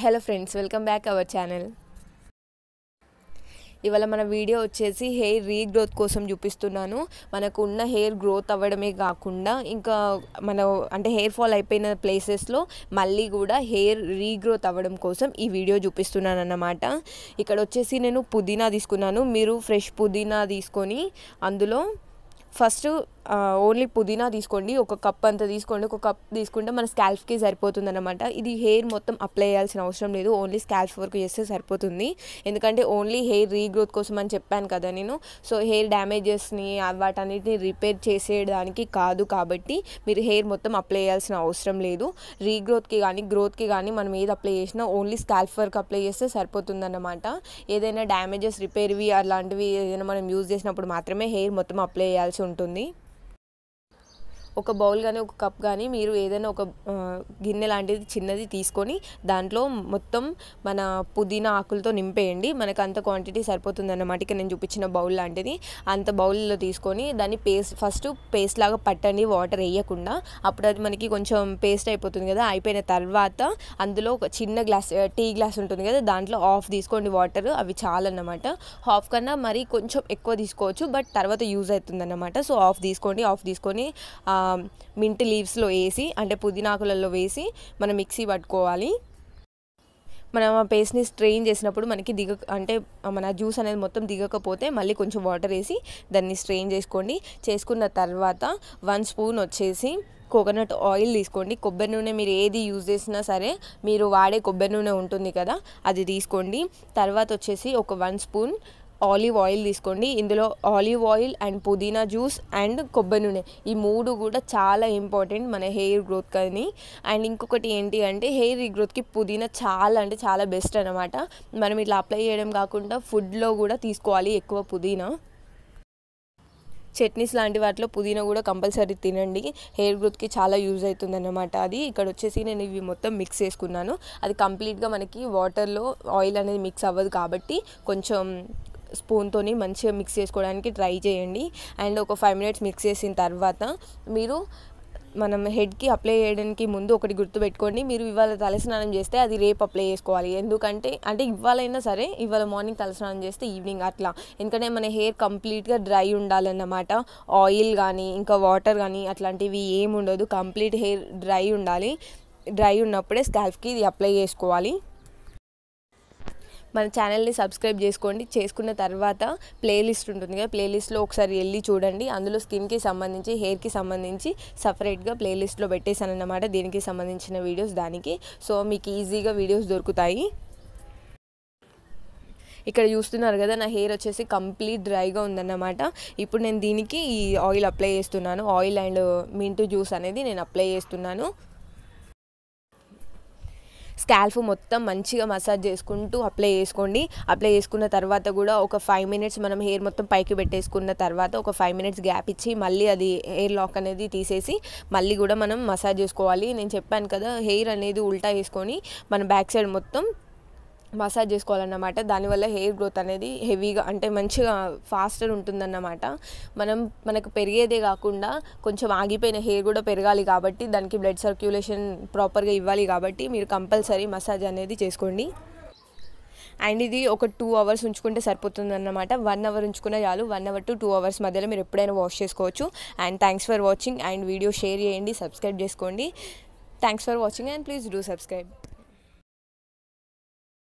Hello friends, welcome back our channel. ఇవాళ మన video వచ్చేసి హెయిర్ రీగ్రోత్ కోసం చూపిస్తున్నాను. మనకు ఉన్న హెయిర్ గ్రోత్ అవ్వడమే కాకుండా ఇంకా మన అంటే హెయిర్ ఫాల్ అయిపోయిన ప్లేసెస్లో మళ్ళీ కూడా హెయిర్ రీగ్రోత్ అవ్వడం కోసం ఈ వీడియో చూపిస్తున్నాను అన్నమాట. ఇక్కడ వచ్చేసి నేను పుదీనా తీసుకున్నాను. మీరు ఫ్రెష్ పుదీనా తీసుకొని అందులో ఫస్ట్ ఓన్లీ పుదీనా తీసుకోండి, ఒక కప్ అంత తీసుకోండి. ఒక కప్ తీసుకుంటే మన స్కాల్ఫ్కి సరిపోతుంది అనమాట. ఇది హెయిర్ మొత్తం అప్లై చేయాల్సిన అవసరం లేదు, ఓన్లీ స్కాల్ఫ్ వరకు చేస్తే సరిపోతుంది. ఎందుకంటే ఓన్లీ హెయిర్ రీగ్రోత్ కోసం అని చెప్పాను కదా నేను. సో హెయిర్ డ్యామేజెస్ని వాటన్నిటిని రిపేర్ చేసేయడానికి కాదు, కాబట్టి మీరు హెయిర్ మొత్తం అప్లై చేయాల్సిన అవసరం లేదు. రీగ్రోత్కి కానీ గ్రోత్కి కానీ మనం ఏది అప్లై చేసినా ఓన్లీ స్కాల్ఫ్ వరకు అప్లై చేస్తే సరిపోతుంది అన్నమాట. ఏదైనా డ్యామేజెస్ రిపేర్వి అలాంటివి ఏదైనా మనం యూజ్ చేసినప్పుడు మాత్రమే హెయిర్ మొత్తం అప్లై చేయాల్సి ఉంటుంది. ఒక బౌల్ కానీ ఒక కప్ కానీ మీరు ఏదైనా ఒక గిన్నె లాంటిది చిన్నది తీసుకొని దాంట్లో మొత్తం మన పుదీనా ఆకులతో నింపేయండి. మనకు అంత క్వాంటిటీ సరిపోతుంది అన్నమాట. ఇక నేను చూపించిన బౌల్ లాంటిది అంత బౌల్లో తీసుకొని దాన్ని పేస్ట్ ఫస్ట్ పేస్ట్ లాగా పట్టండి, వాటర్ వేయకుండా. అప్పుడు అది మనకి కొంచెం పేస్ట్ అయిపోతుంది కదా. అయిపోయిన తర్వాత అందులో ఒక చిన్న గ్లాస్ టీ గ్లాస్ ఉంటుంది కదా, దాంట్లో హాఫ్ తీసుకోండి వాటర్, అవి చాలన్నమాట. హాఫ్ కన్నా మరి కొంచెం ఎక్కువ తీసుకోవచ్చు, బట్ తర్వాత యూజ్ అవుతుంది అన్నమాట. సో హాఫ్ తీసుకోండి. హాఫ్ తీసుకొని మింట్ లీవ్స్లో వేసి అంటే పుదీనాకులలో వేసి మనం మిక్సీ పట్టుకోవాలి. మనం ఆ పేస్ట్ని స్ట్రెయిన్ చేసినప్పుడు మనకి దిగ అంటే మన జ్యూస్ అనేది మొత్తం దిగకపోతే మళ్ళీ కొంచెం వాటర్ వేసి దాన్ని స్ట్రెయిన్ చేసుకోండి. చేసుకున్న తర్వాత 1 స్పూన్ వచ్చేసి కోకోనట్ ఆయిల్ తీసుకోండి. కొబ్బరి నూనె మీరు ఏది యూజ్ చేసినా సరే మీరు వాడే కొబ్బరి నూనె ఉంటుంది కదా, అది తీసుకోండి. తర్వాత వచ్చేసి ఒక 1 స్పూన్ ఆలివ్ ఆయిల్ తీసుకోండి. ఇందులో ఆలివ్ ఆయిల్ అండ్ పుదీనా జ్యూస్ అండ్ కొబ్బరి నూనె, ఈ 3 కూడా చాలా ఇంపార్టెంట్ మన హెయిర్ గ్రోత్ కానీ. అండ్ ఇంకొకటి ఏంటి అంటే హెయిర్ గ్రోత్కి పుదీనా చాలా అంటే చాలా బెస్ట్ అన్నమాట. మనం ఇట్లా అప్లై చేయడం కాకుండా ఫుడ్లో కూడా తీసుకోవాలి ఎక్కువ పుదీనా. చట్నీస్ లాంటి వాటిలో పుదీనా కూడా కంపల్సరీ తినండి, హెయిర్ గ్రోత్కి చాలా యూజ్ అవుతుంది అన్నమాట. అది ఇక్కడ వచ్చేసి నేను ఇవి మొత్తం మిక్స్ చేసుకున్నాను. అది కంప్లీట్గా మనకి వాటర్లో ఆయిల్ అనేది మిక్స్ అవ్వదు కాబట్టి కొంచెం స్పూన్తోని మంచిగా మిక్స్ చేసుకోవడానికి ట్రై చేయండి. అండ్ ఒక 5 మినిట్స్ మిక్స్ చేసిన తర్వాత మీరు మనం హెడ్కి అప్లై చేయడానికి ముందు ఒకటి గుర్తుపెట్టుకోండి, మీరు ఇవాళ తలస్నానం చేస్తే అది రేపు అప్లై చేసుకోవాలి. ఎందుకంటే అంటే ఇవాళైనా సరే, ఇవాళ మార్నింగ్ తలస్నానం చేస్తే ఈవినింగ్ అట్లా, ఎందుకంటే మన హెయిర్ కంప్లీట్గా డ్రై ఉండాలన్నమాట. ఆయిల్ కానీ ఇంకా వాటర్ కానీ అట్లాంటివి ఏమి ఉండదు, కంప్లీట్ హెయిర్ డ్రై ఉండాలి. డ్రై ఉన్నప్పుడే స్కాల్ఫ్కి ఇది అప్లై చేసుకోవాలి. మన ఛానల్ని సబ్స్క్రైబ్ చేసుకోండి. చేసుకున్న తర్వాత ప్లేలిస్ట్ ఉంటుంది కదా, ప్లేలిస్ట్లో ఒకసారి వెళ్ళి చూడండి. అందులో స్కిన్కి సంబంధించి హెయిర్కి సంబంధించి సపరేట్గా ప్లేలిస్ట్లో పెట్టేశాను అన్నమాట, దీనికి సంబంధించిన వీడియోస్ దానికి. సో మీకు ఈజీగా వీడియోస్ దొరుకుతాయి. ఇక్కడ చూస్తున్నారు కదా, నా హెయిర్ వచ్చేసి కంప్లీట్ డ్రైగా ఉందన్నమాట. ఇప్పుడు నేను దీనికి ఈ ఆయిల్ అప్లై చేస్తున్నాను. ఆయిల్ అండ్ మింట్ జ్యూస్ అనేది నేను అప్లై చేస్తున్నాను. స్కాల్ఫ్ మొత్తం మంచిగా మసాజ్ చేసుకుంటూ అప్లై చేసుకోండి. అప్లై చేసుకున్న తర్వాత కూడా ఒక 5 మినిట్స్ మనం హెయిర్ మొత్తం పైకి పెట్టేసుకున్న తర్వాత ఒక 5 మినిట్స్ గ్యాప్ ఇచ్చి మళ్ళీ అది హెయిర్ లాక్ అనేది తీసేసి మళ్ళీ కూడా మనం మసాజ్ చేసుకోవాలి. నేను చెప్పాను కదా హెయిర్ అనేది ఉల్టా వేసుకొని మనం బ్యాక్ సైడ్ మొత్తం మసాజ్ చేసుకోవాలన్నమాట. దానివల్ల హెయిర్ గ్రోత్ అనేది హెవీగా అంటే మంచిగా ఫాస్టర్ ఉంటుందన్నమాట. మనకు పెరిగేదే కాకుండా కొంచెం ఆగిపోయిన హెయిర్ కూడా పెరగాలి కాబట్టి దానికి బ్లడ్ సర్క్యులేషన్ ప్రాపర్గా ఇవ్వాలి కాబట్టి మీరు కంపల్సరీ మసాజ్ అనేది చేసుకోండి. అండ్ ఇది ఒక 2 అవర్స్ ఉంచుకుంటే సరిపోతుంది అన్నమాట. 1 అవర్ ఉంచుకునే చాలు. 1 అవర్ to 2 అవర్స్ మధ్యలో మీరు ఎప్పుడైనా వాష్ చేసుకోవచ్చు. And thanks for watching. And video share చేయండి, సబ్స్క్రైబ్ చేసుకోండి. Thanks for watching and please do subscribe.